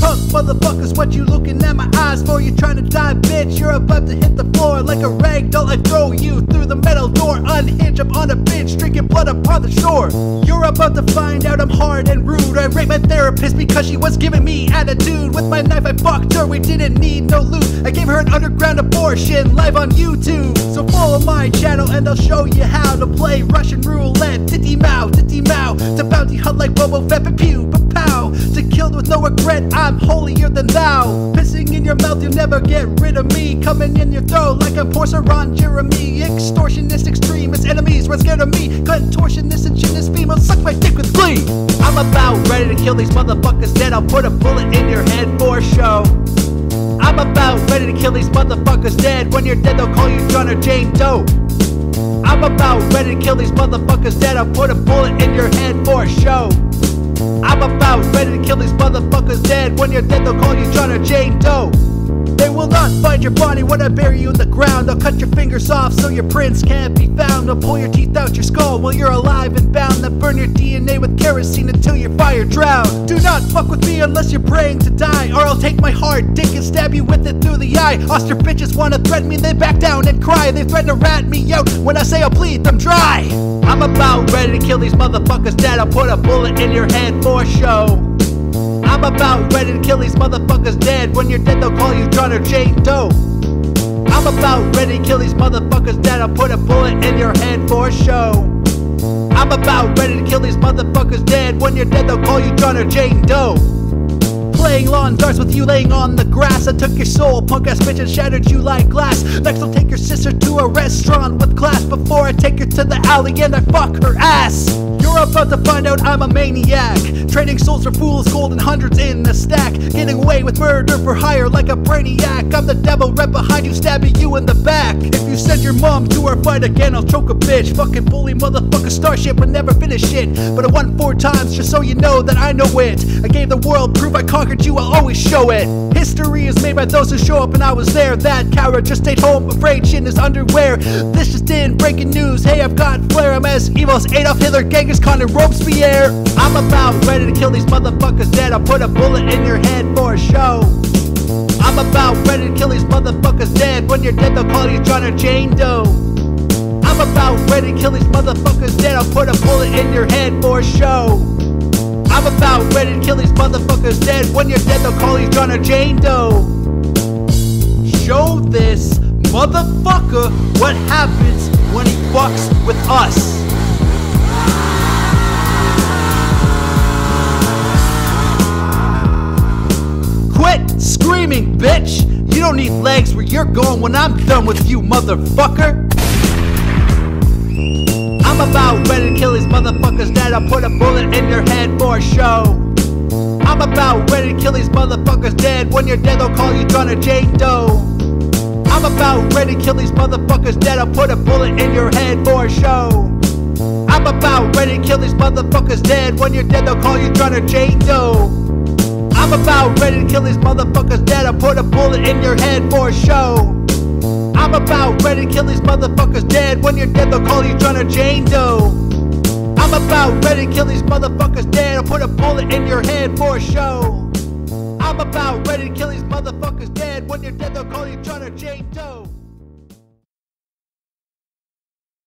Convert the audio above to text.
punk motherfuckers, what you looking at my eyes for? You trying to die, bitch, you're about to hit the floor. Like a ragdoll, I throw you through the metal door. Unhinged, I'm on a bench, drinking blood upon the shore. You're about to find out I'm hard and rude. I raped my therapist because she was giving me attitude. With my knife I fucked her, we didn't need no loot. I gave her an underground abortion live on YouTube. So follow my channel and I'll show you how to play Russian roulette. Titty Mao, to bounty hunt like Boba Fett, pew, pow, to kill with no regret, I'm holier than thou. Pissing in your mouth, you'll never get rid of me. Coming in your throat like a porcer, Ron Jeremy. Extortionist, extremist, enemies were scared of me. Contortionist, indigenous females suck my dick with glee. I'm about ready to kill these motherfuckers dead. I'll put a bullet in your head for show. I'm about ready to kill these motherfuckers dead. When you're dead, they'll call you John or Jane Doe. I'm about ready to kill these motherfuckers dead. I'll put a bullet in your head for show. I'm about ready to kill these motherfuckers dead. When you're dead, they'll call you John or Jane Doe. They will not find your body when I bury you in the ground. I'll cut your fingers off so your prints can't be found. I'll pull your teeth out your skull while you're alive and bound. I'll burn your DNA with kerosene until your fire drowned. Do not fuck with me unless you're praying to die, or I'll take my hard dick and stab you with it through the eye. Oster bitches wanna threaten me, they back down and cry. They threaten to rat me out when I say I'll bleed them dry. I'm about ready to kill these motherfuckers dead. I'll put a bullet in your head for show. I'm about ready to kill these motherfuckers dead. When you're dead, they'll call you John or Jane Doe. I'm about ready to kill these motherfuckers dead. I'll put a bullet in your head for show. I'm about ready to kill these motherfuckers dead. When you're dead, they'll call you John or Jane Doe. Playing lawn darts with you laying on the grass. I took your soul, punk ass bitch, and shattered you like glass. Next I'll take your sister to a restaurant with class, before I take her to the alley and I fuck her ass. You're about to find out I'm a maniac, trading souls for fools, gold and hundreds in a stack. Getting away with murder for hire like a brainiac. I'm the devil right behind you, stabbing you in the back. If you send your mom to our fight again, I'll choke a bitch. Fucking bully motherfucker, starship and never finish it. But I won 4 times just so you know that I know it. I gave the world proof I conquered you, I'll always show it. History is made by those who show up, and I was there. That coward just stayed home afraid shit in his underwear. This just in, breaking news, hey I've got flair. I'm as evil as Adolf Hitler, Genghis Khan and Robespierre. I'm about ready to kill these motherfuckers dead. I'll put a bullet in your head for show. I'm about ready to kill these motherfuckers dead. When you're dead, they'll call you John or Jane Doe. I'm about ready to kill these motherfuckers dead. I'll put a bullet in your head for show. I'm about ready to kill these motherfuckers dead. When you're dead, they'll call you John or Jane Doe. Show this motherfucker what happens when he fucks with us. Quit screaming, bitch! You don't need legs where you're going when I'm done with you, motherfucker! I'm about ready to kill these motherfuckers dead. I'll put a bullet in your head for show. I'm about ready to kill these motherfuckers dead. When you're dead, they'll call you John or Jane Doe. I'm about ready to kill these motherfuckers dead. I'll put a bullet in your head for show. I'm about ready to kill these motherfuckers dead. When you're dead, they'll call you John or Jane Doe. I'm about ready to kill these motherfuckers dead. I'll put a bullet in your head for show. I'm about ready to kill these motherfuckers dead. When you're dead, they'll call you John or Jane Doe. I'm about ready to kill these motherfuckers dead. I'll put a bullet in your head for show. I'm about ready to kill these motherfuckers dead. When you're dead, they'll call you John or Jane Doe.